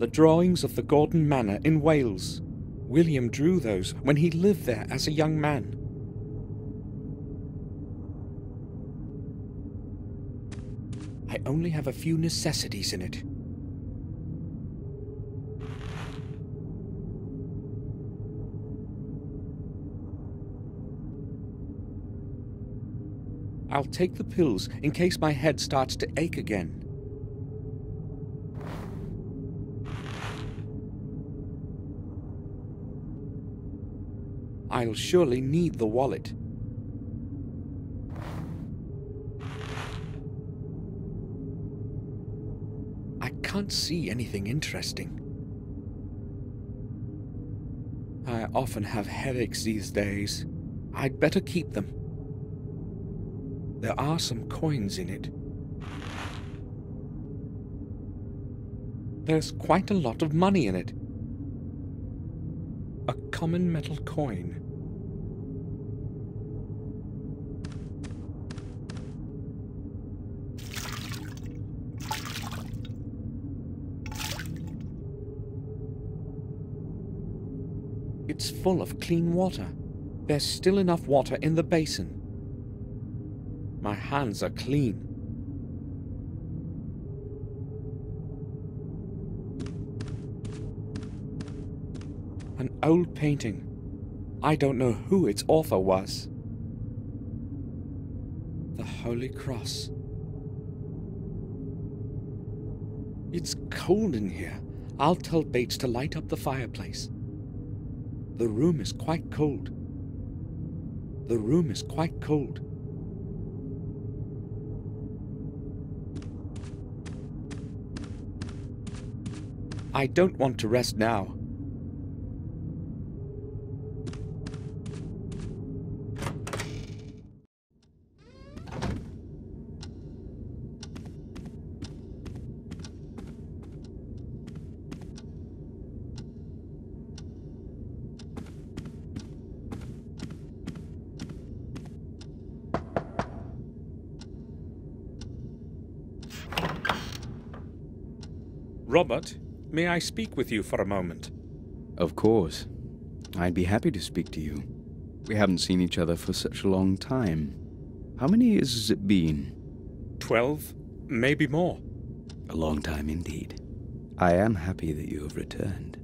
the drawings of the Gordon Manor in Wales. William drew those when he lived there as a young man. I only have a few necessities in it. I'll take the pills in case my head starts to ache again. I'll surely need the wallet. I can't see anything interesting. I often have headaches these days. I'd better keep them. There are some coins in it. There's quite a lot of money in it. A common metal coin. It's full of clean water. There's still enough water in the basin. My hands are clean. An old painting. I don't know who its author was. The Holy Cross. It's cold in here. I'll tell Bates to light up the fireplace. The room is quite cold. The room is quite cold. I don't want to rest now. Robert? May I speak with you for a moment? Of course. I'd be happy to speak to you. We haven't seen each other for such a long time. How many years has it been? 12, maybe more. A long time indeed. I am happy that you have returned.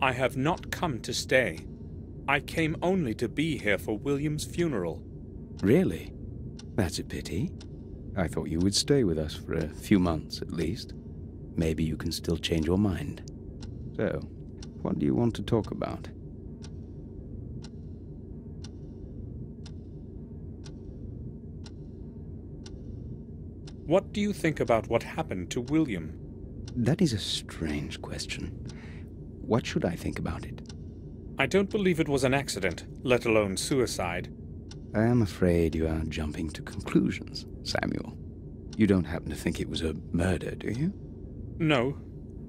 I have not come to stay. I came only to be here for William's funeral. Really? That's a pity. I thought you would stay with us for a few months at least. Maybe you can still change your mind. So, what do you want to talk about? What do you think about what happened to William? That is a strange question. What should I think about it? I don't believe it was an accident, let alone suicide. I am afraid you are jumping to conclusions, Samuel. You don't happen to think it was a murder, do you? No,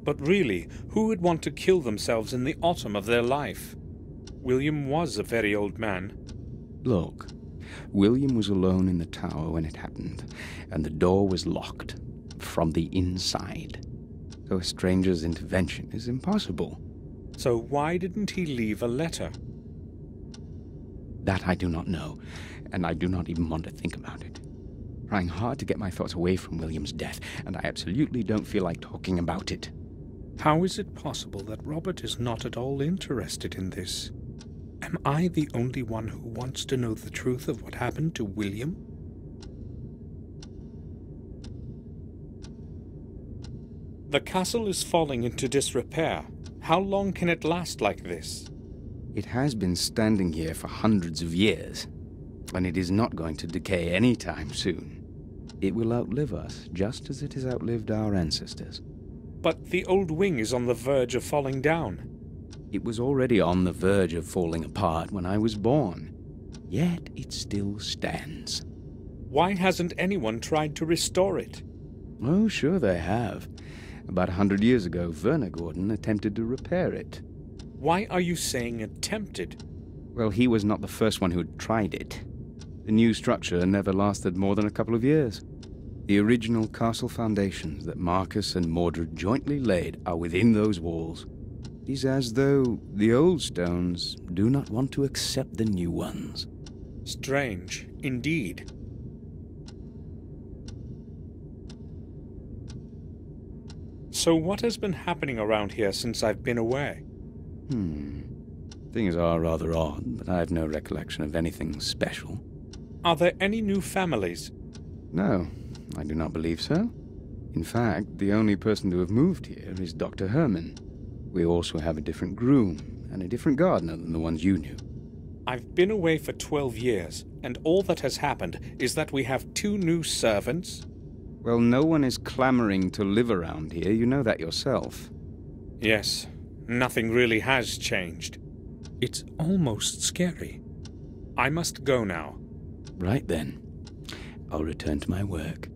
but really, who would want to kill themselves in the autumn of their life? William was a very old man. Look, William was alone in the tower when it happened, and the door was locked from the inside. So a stranger's intervention is impossible. So why didn't he leave a letter? That I do not know, and I do not even want to think about it. Trying hard to get my thoughts away from William's death, and I absolutely don't feel like talking about it. How is it possible that Robert is not at all interested in this? Am I the only one who wants to know the truth of what happened to William? The castle is falling into disrepair. How long can it last like this? It has been standing here for hundreds of years, and it is not going to decay anytime soon. It will outlive us, just as it has outlived our ancestors. But the old wing is on the verge of falling down. It was already on the verge of falling apart when I was born, yet it still stands. Why hasn't anyone tried to restore it? Oh, sure they have. About 100 years ago, Werner Gordon attempted to repair it. Why are you saying attempted? Well, he was not the first one who tried it. The new structure never lasted more than a couple of years. The original castle foundations that Marcus and Mordred jointly laid are within those walls. It is as though the old stones do not want to accept the new ones. Strange, indeed. So what has been happening around here since I've been away? Things are rather odd, but I have no recollection of anything special. Are there any new families? No, I do not believe so. In fact, the only person to have moved here is Dr. Herman. We also have a different groom and a different gardener than the ones you knew. I've been away for 12 years, and all that has happened is that we have 2 new servants. Well, no one is clamoring to live around here. You know that yourself. Yes, nothing really has changed. It's almost scary. I must go now. Right then. I'll return to my work.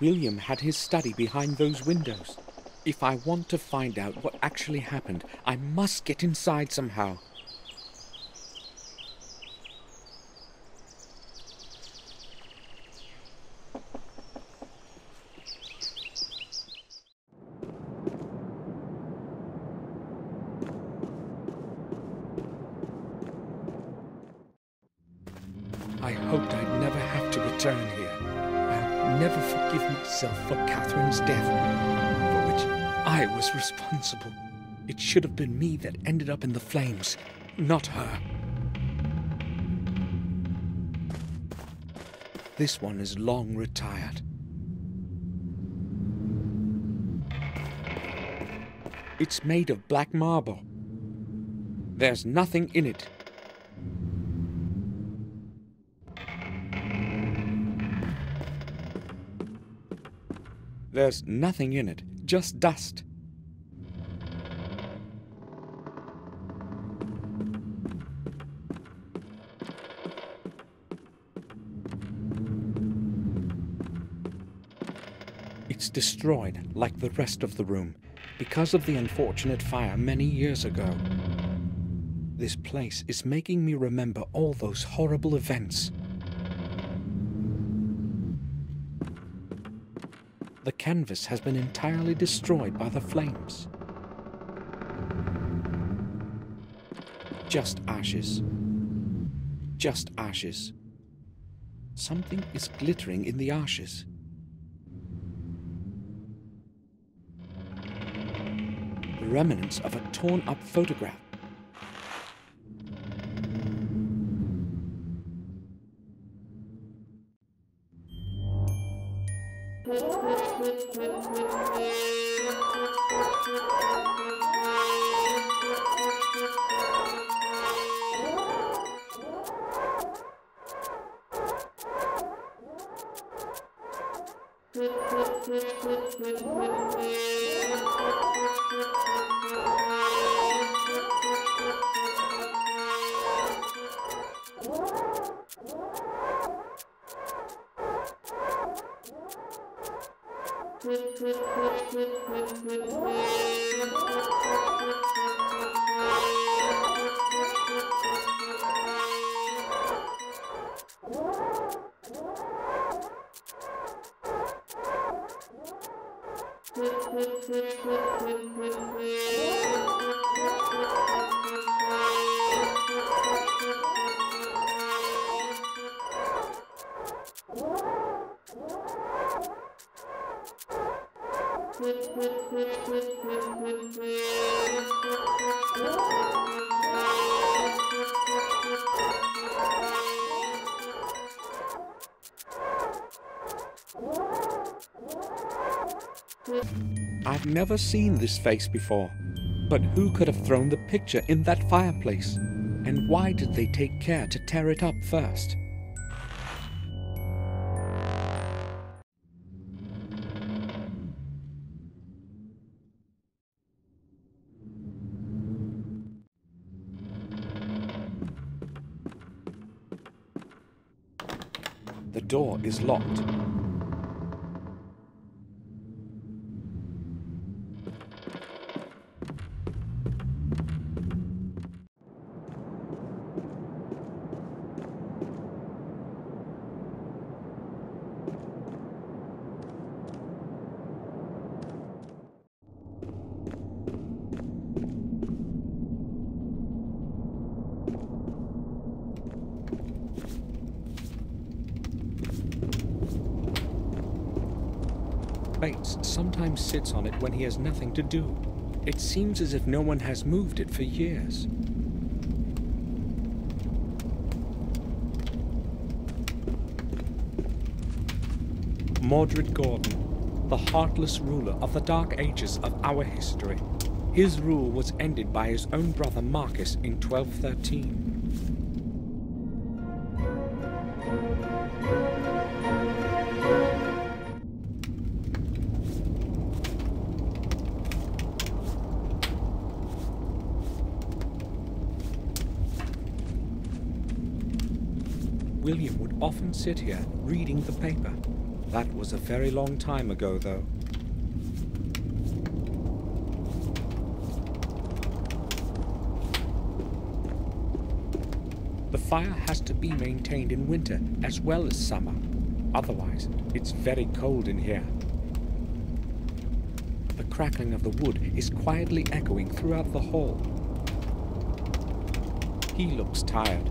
William had his study behind those windows. If I want to find out what actually happened, I must get inside somehow. I hoped I'd never have to return here. Never forgive myself for Catherine's death, for which I was responsible. It should have been me that ended up in the flames, not her. This one is long retired. It's made of black marble. There's nothing in it. There's nothing in it, just dust. It's destroyed, like the rest of the room, because of the unfortunate fire many years ago. This place is making me remember all those horrible events. The canvas has been entirely destroyed by the flames. Just ashes. Just ashes. Something is glittering in the ashes. The remnants of a torn-up photograph. I've never seen this face before. But who could have thrown the picture in that fireplace? And why did they take care to tear it up first? The door is locked. Bates sometimes sits on it when he has nothing to do. It seems as if no one has moved it for years. Mordred Gordon, the heartless ruler of the dark ages of our history. His rule was ended by his own brother Marcus in 1213. William would often sit here, reading the paper. That was a very long time ago, though. The fire has to be maintained in winter, as well as summer. Otherwise, it's very cold in here. The crackling of the wood is quietly echoing throughout the hall. He looks tired.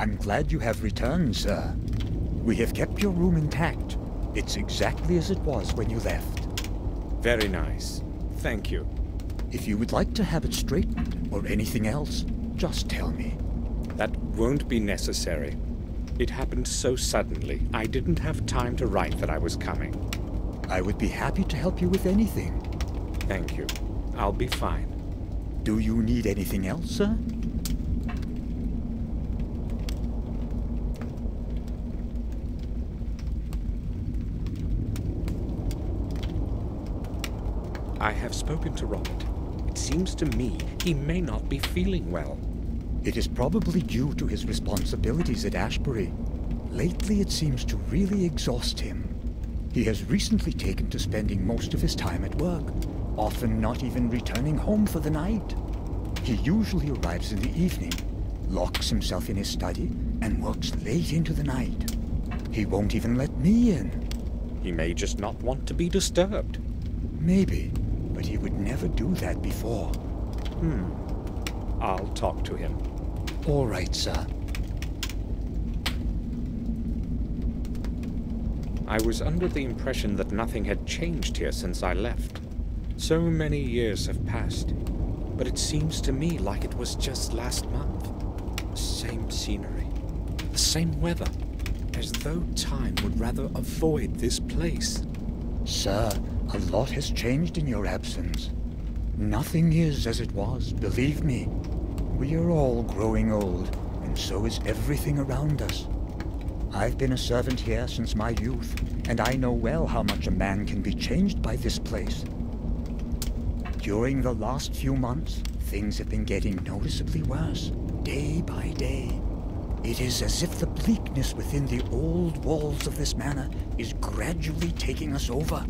I'm glad you have returned, sir. We have kept your room intact. It's exactly as it was when you left. Very nice. Thank you. If you would like to have it straightened or anything else, just tell me. That won't be necessary. It happened so suddenly. I didn't have time to write that I was coming. I would be happy to help you with anything. Thank you. I'll be fine. Do you need anything else, sir? I have spoken to Robert. It seems to me he may not be feeling well. It is probably due to his responsibilities at Ashbury. Lately, it seems to really exhaust him. He has recently taken to spending most of his time at work, often not even returning home for the night. He usually arrives in the evening, locks himself in his study, and works late into the night. He won't even let me in. He may just not want to be disturbed. Maybe. But he would never do that before. I'll talk to him. All right, sir. I was under the impression that nothing had changed here since I left. So many years have passed, but it seems to me like it was just last month. The same scenery, the same weather, as though time would rather avoid this place. Sir, a lot has changed in your absence. Nothing is as it was, believe me. We are all growing old, and so is everything around us. I've been a servant here since my youth, and I know well how much a man can be changed by this place. During the last few months, things have been getting noticeably worse, day by day. It is as if the bleakness within the old walls of this manor is gradually taking us over.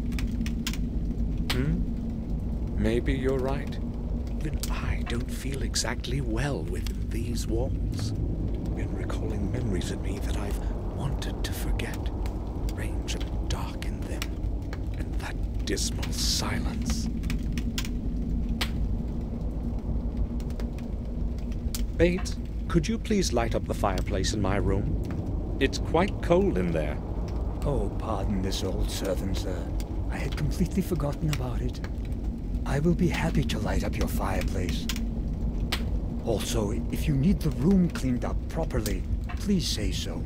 Maybe you're right. Even I don't feel exactly well within these walls. Been recalling memories of me that I've wanted to forget. Strange and dark in them, and that dismal silence. Bates, could you please light up the fireplace in my room? It's quite cold in there. Oh, pardon this old servant, sir. I had completely forgotten about it. I will be happy to light up your fireplace. Also, if you need the room cleaned up properly, please say so.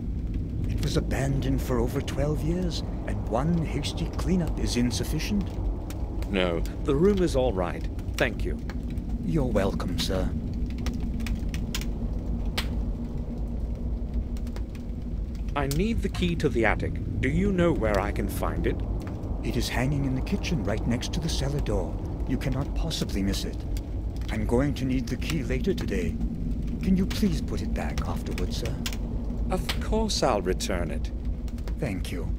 It was abandoned for over 12 years, and one hasty cleanup is insufficient. No, the room is all right. Thank you. You're welcome, sir. I need the key to the attic. Do you know where I can find it? It is hanging in the kitchen right next to the cellar door. You cannot possibly miss it. I'm going to need the key later today. Can you please put it back afterwards, sir? Of course I'll return it. Thank you.